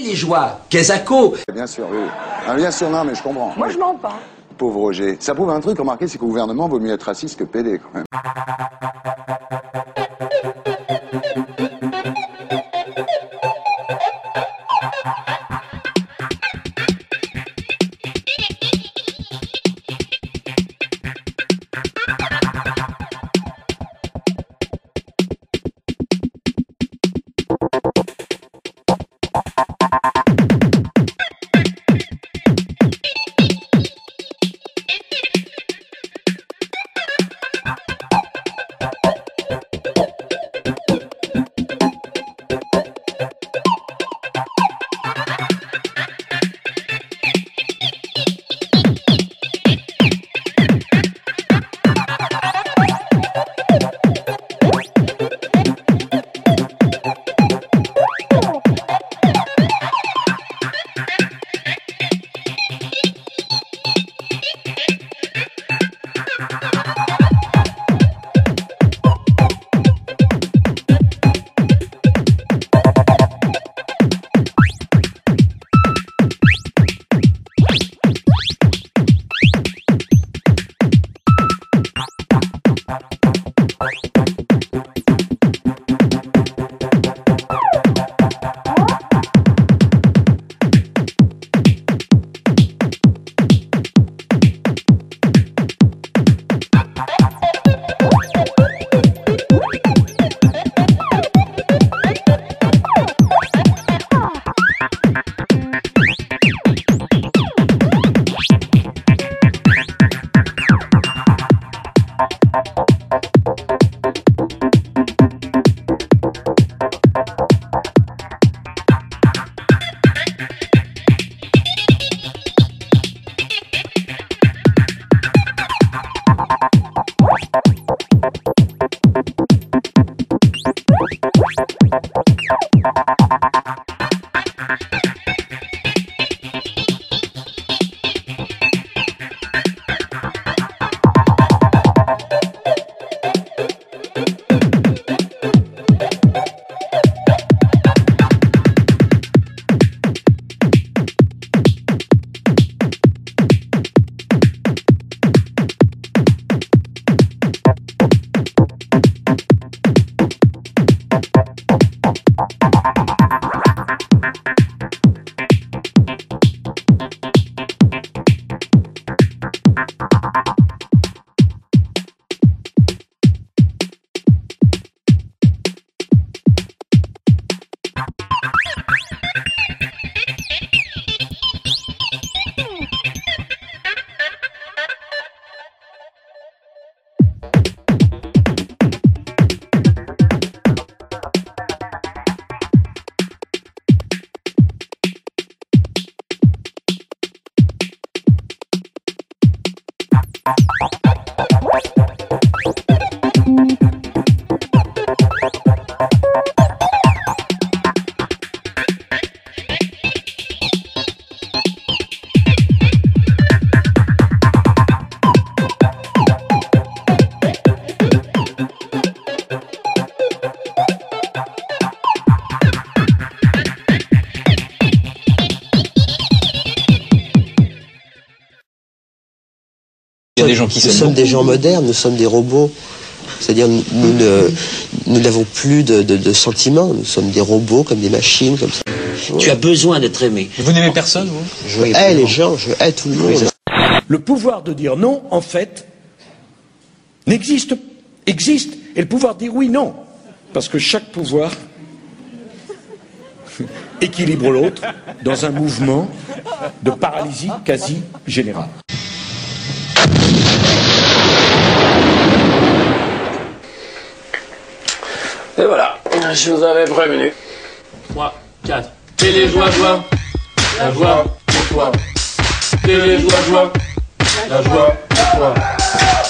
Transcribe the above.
Les joies, Kesako. Bien sûr, oui. Ah, bien sûr, non, mais je comprends. Moi, je mens pas. Pauvre Roger. Ça prouve un truc, remarquez, c'est qu'au gouvernement, vaut mieux être raciste que pédé, quand même. Nous sommes des gens modernes, nous sommes des robots. C'est-à-dire, nous n'avons plus de sentiments. Nous sommes des robots, comme des machines, comme ça. Tu as besoin d'être aimé. Vous n'aimez personne, vous? Je hais les gens, je hais tout le monde. Le pouvoir de dire non, en fait, n'existe, existe. Et le pouvoir de dire oui, non. Parce que chaque pouvoir équilibre l'autre dans un mouvement de paralysie quasi générale. Et voilà, je vous avais prévenu. 3, 4. Téléjoie-joie, la joie pour toi. Téléjoie-joie, la joie pour toi.